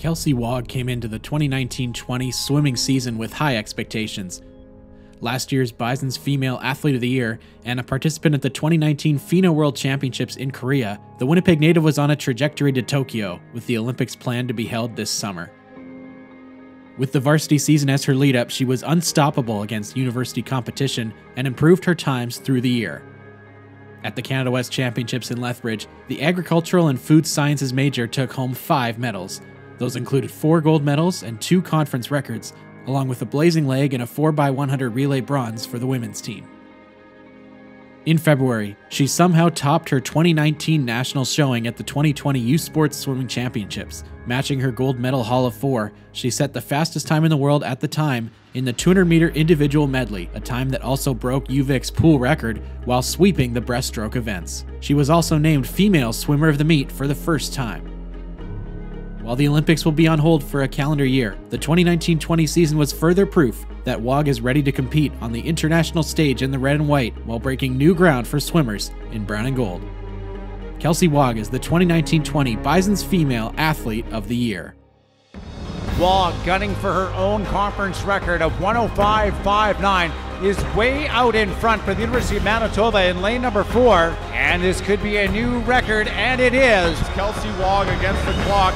Kelsey Wog came into the 2019-20 swimming season with high expectations. Last year's Bisons Female Athlete of the Year and a participant at the 2019 FINA World Championships in Korea, the Winnipeg native was on a trajectory to Tokyo, with the Olympics planned to be held this summer. With the varsity season as her lead-up, she was unstoppable against university competition and improved her times through the year. At the Canada West Championships in Lethbridge, the agricultural and food sciences major took home 5 medals. Those included 4 gold medals and 2 conference records, along with a blazing leg and a 4x100 relay bronze for the women's team. In February, she somehow topped her 2019 national showing at the 2020 U SPORTS Swimming Championships. Matching her gold medal haul of 4, she set the fastest time in the world at the time in the 200-meter individual medley, a time that also broke UVic's pool record while sweeping the breaststroke events. She was also named Female Swimmer of the Meet for the first time. While the Olympics will be on hold for a calendar year, the 2019-20 season was further proof that Wog is ready to compete on the international stage in the red and white while breaking new ground for swimmers in brown and gold. Kelsey Wog is the 2019-20 Bisons Female Athlete of the Year. Wog, gunning for her own conference record of 105.59, is way out in front for the University of Manitoba in lane number 4, and this could be a new record, and it is. Kelsey Wog against the clock,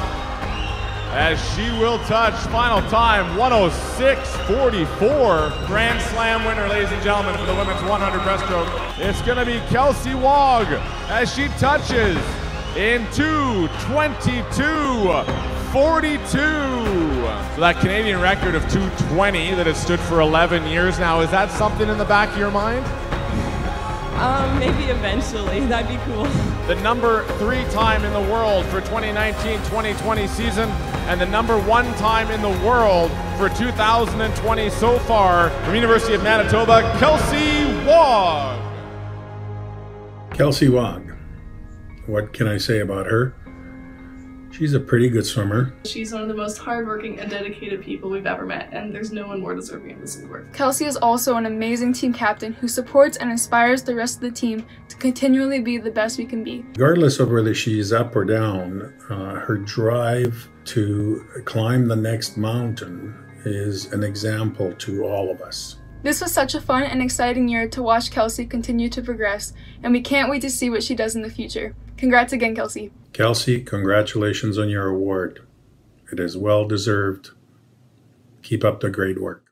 as she will touch final time 106.44. Grand Slam winner, ladies and gentlemen, for the women's 100 breaststroke. It's going to be Kelsey Wog as she touches in 2:22.42. So that Canadian record of 2:20 that has stood for 11 years now, is that something in the back of your mind? Maybe eventually, that'd be cool. The number 3 time in the world for 2019-2020 season, and the number 1 time in the world for 2020 so far, from University of Manitoba, Kelsey Wog. Kelsey Wog, what can I say about her? She's a pretty good swimmer. She's one of the most hardworking and dedicated people we've ever met, and there's no one more deserving of this award. Kelsey is also an amazing team captain who supports and inspires the rest of the team to continually be the best we can be. Regardless of whether she's up or down, her drive to climb the next mountain is an example to all of us. This was such a fun and exciting year to watch Kelsey continue to progress, and we can't wait to see what she does in the future. Congrats again, Kelsey. Kelsey, congratulations on your award. It is well deserved. Keep up the great work.